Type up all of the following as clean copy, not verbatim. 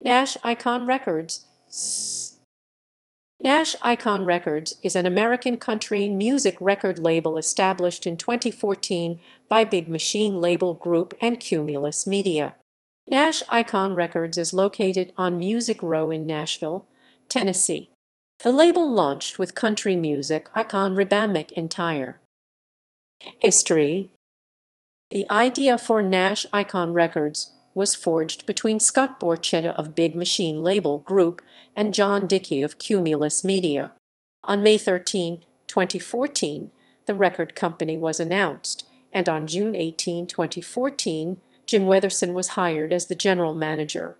Nash Icon Records. Nash Icon Records is an American country music record label established in 2014 by Big Machine Label Group and Cumulus Media. Nash Icon Records is located on Music Row in Nashville, Tennessee. The label launched with country music icon Reba McEntire. History. The idea for Nash Icon Records was forged between Scott Borchetta of Big Machine Label Group and John Dickey of Cumulus Media. On May 13, 2014, the record company was announced, and on June 18, 2014, Jim Weatherson was hired as the general manager.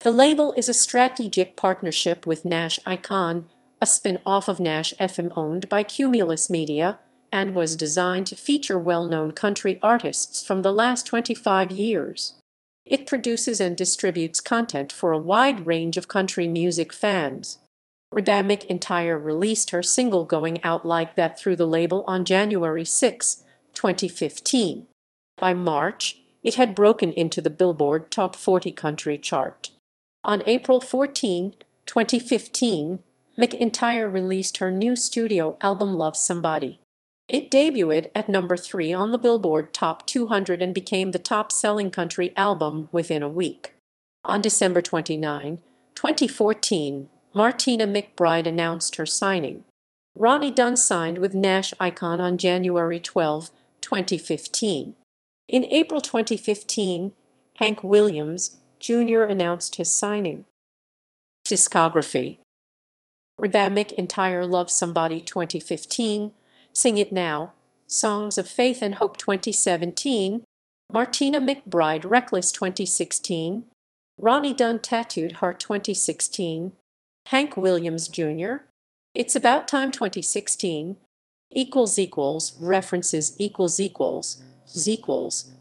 The label is a strategic partnership with Nash Icon, a spin-off of Nash FM owned by Cumulus Media, and was designed to feature well-known country artists from the last 25 years. It produces and distributes content for a wide range of country music fans. Reba McEntire released her single Going Out Like That through the label on January 6, 2015. By March, it had broken into the Billboard Top 40 country chart. On April 14, 2015, McEntire released her new studio album Love Somebody. It debuted at number 3 on the Billboard Top 200 and became the top-selling country album within a week. On December 29, 2014, Martina McBride announced her signing. Ronnie Dunn signed with Nash Icon on January 12, 2015. In April 2015, Hank Williams Jr. announced his signing. Discography. Reba McEntire Love Somebody 2015, Sing It Now, Songs of Faith and Hope 2017, Martina McBride Reckless 2016, Ronnie Dunn Tattooed Heart 2016, Hank Williams Jr., It's About Time 2016, == References ==